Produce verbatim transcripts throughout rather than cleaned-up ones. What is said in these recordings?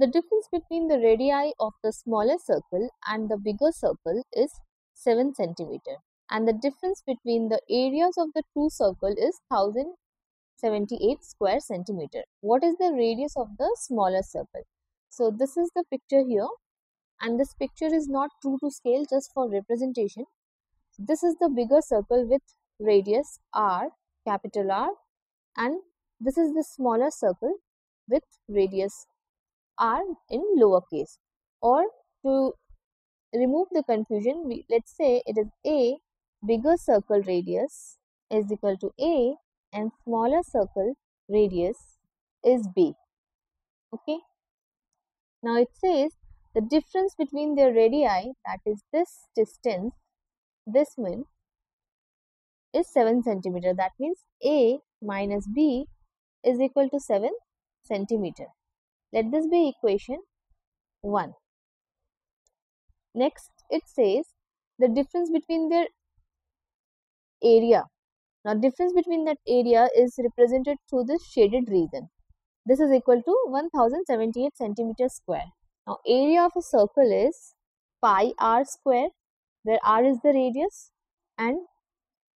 The difference between the radii of the smaller circle and the bigger circle is seven centimeters, and the difference between the areas of the two circles is one thousand seventy-eight square centimeter. What is the radius of the smaller circle? So this is the picture here, and this picture is not true to scale, just for representation. This is the bigger circle with radius R, capital R, and this is the smaller circle with radius R in lowercase. Or to remove the confusion, we, let's say it is A, bigger circle radius is equal to A and smaller circle radius is B. Okay. Now it says the difference between their radii, that is this distance, this mean is seven centimeter. That means A minus B is equal to seven centimeter. Let this be equation one. Next, it says the difference between their area. Now, difference between that area is represented through this shaded region. This is equal to one thousand seventy-eight centimeter square. Now, area of a circle is pi r square, where r is the radius, and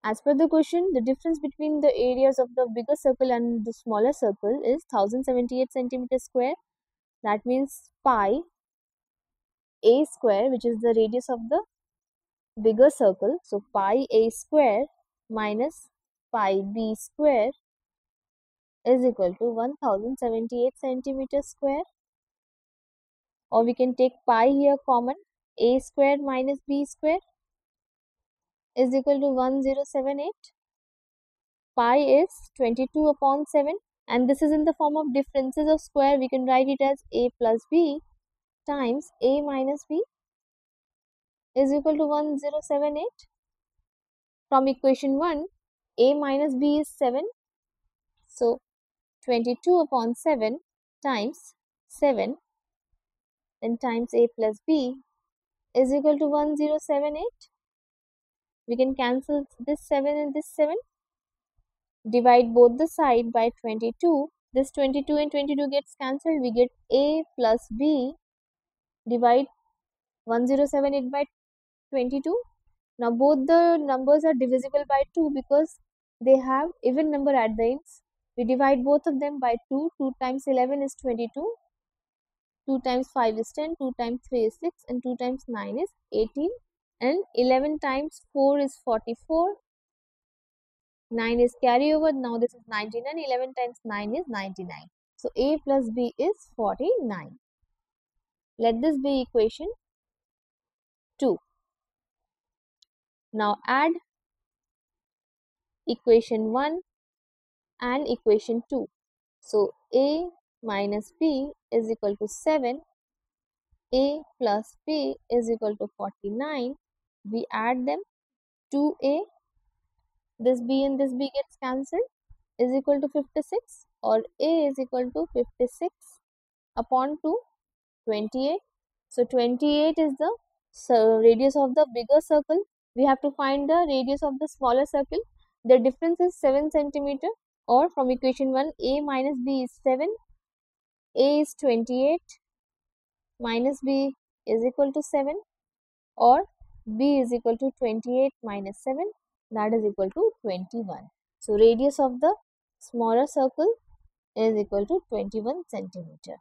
as per the question, the difference between the areas of the bigger circle and the smaller circle is one thousand seventy-eight centimeter square. That means pi a square, which is the radius of the bigger circle. So, pi a square minus pi b square is equal to one thousand seventy-eight centimeter square. Or we can take pi here common, a square minus b square is equal to one thousand seventy-eight. Pi is twenty-two upon seven, and this is in the form of differences of square. We can write it as a plus b times a minus b is equal to one thousand seventy-eight. From equation one, a minus b is seven. So, twenty-two upon seven times seven, then times a plus b is equal to one thousand seventy-eight. We can cancel this seven and this seven. Divide both the side by twenty-two. This twenty-two and twenty-two gets cancelled. We get a plus b. Divide one thousand seventy-eight by twenty-two. Now both the numbers are divisible by two because they have even number at the ends. We divide both of them by two. two times eleven is twenty-two. two times five is ten. two times three is six. And two times nine is eighteen. And eleven times four is forty-four, nine is carry over, now this is ninety-nine, eleven times nine is ninety-nine. So, a plus b is forty-nine. Let this be equation two. Now, add equation one and equation two. So, a minus b is equal to seven, a plus b is equal to forty-nine. We add them, two a, this b and this b gets cancelled, is equal to fifty-six, or a is equal to fifty-six upon two, twenty-eight. So, twenty-eight is the radius of the bigger circle. We have to find the radius of the smaller circle. The difference is seven centimeters, or from equation one, a minus b is seven, a is twenty-eight, minus b is equal to seven, or b is equal to twenty-eight minus seven, that is equal to twenty-one. So, radius of the smaller circle is equal to twenty-one centimeter.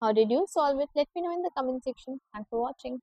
How did you solve it? Let me know in the comment section. Thanks for watching.